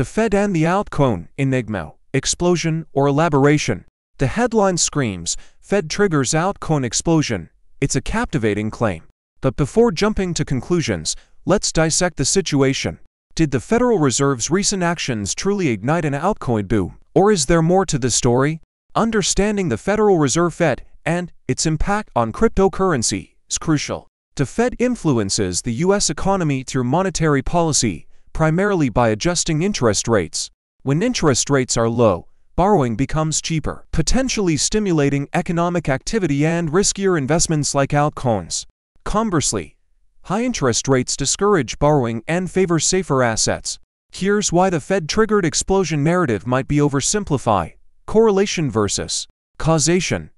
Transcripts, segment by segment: the Fed and the altcoin enigma, explosion or elaboration. The headline screams, Fed triggers altcoin explosion. It's a captivating claim. But before jumping to conclusions, let's dissect the situation. Did the Federal Reserve's recent actions truly ignite an altcoin boom, or is there more to the story? Understanding the Federal Reserve Fed and its impact on cryptocurrency is crucial. The Fed influences the U.S. economy through monetary policy, primarily by adjusting interest rates. When interest rates are low, borrowing becomes cheaper, potentially stimulating economic activity and riskier investments like altcoins. Conversely, high interest rates discourage borrowing and favor safer assets. Here's why the Fed-triggered explosion narrative might be oversimplified. Correlation versus causation.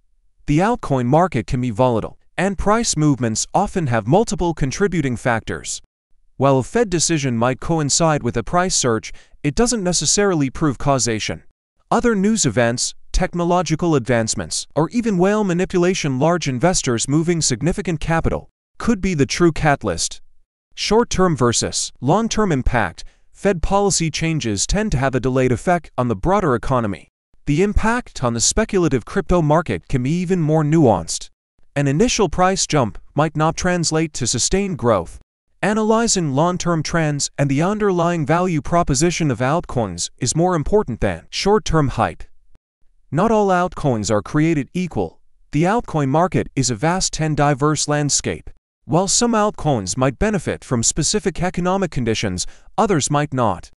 The altcoin market can be volatile, and price movements often have multiple contributing factors. While a Fed decision might coincide with a price surge, it doesn't necessarily prove causation. Other news events, technological advancements, or even whale manipulation, large investors moving significant capital, could be the true catalyst. Short-term versus long-term impact. Fed policy changes tend to have a delayed effect on the broader economy. The impact on the speculative crypto market can be even more nuanced. An initial price jump might not translate to sustained growth. Analyzing long-term trends and the underlying value proposition of altcoins is more important than short-term hype. Not all altcoins are created equal. The altcoin market is a vast and diverse landscape. While some altcoins might benefit from specific economic conditions, others might not.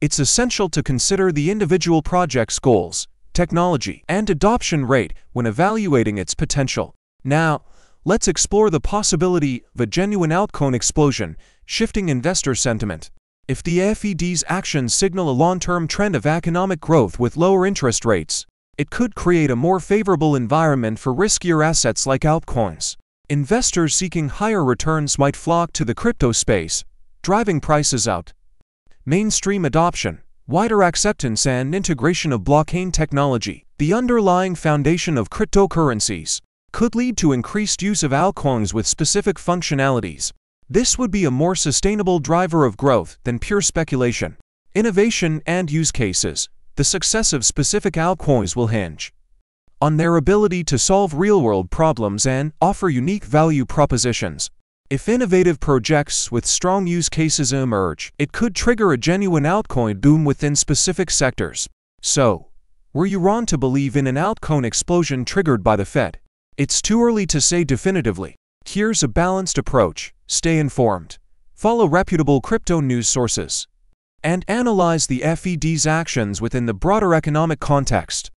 It's essential to consider the individual project's goals, technology, and adoption rate when evaluating its potential. Now, let's explore the possibility of a genuine altcoin explosion, shifting investor sentiment. If the FED's actions signal a long-term trend of economic growth with lower interest rates, it could create a more favorable environment for riskier assets like altcoins. Investors seeking higher returns might flock to the crypto space, driving prices out. Mainstream adoption, wider acceptance and integration of blockchain technology, the underlying foundation of cryptocurrencies, could lead to increased use of altcoins with specific functionalities. This would be a more sustainable driver of growth than pure speculation. Innovation and use cases. The success of specific altcoins will hinge on their ability to solve real-world problems and offer unique value propositions. If innovative projects with strong use cases emerge, it could trigger a genuine altcoin boom within specific sectors. So, were you wrong to believe in an altcoin explosion triggered by the Fed? It's too early to say definitively. Here's a balanced approach. Stay informed, follow reputable crypto news sources, and analyze the FED's actions within the broader economic context.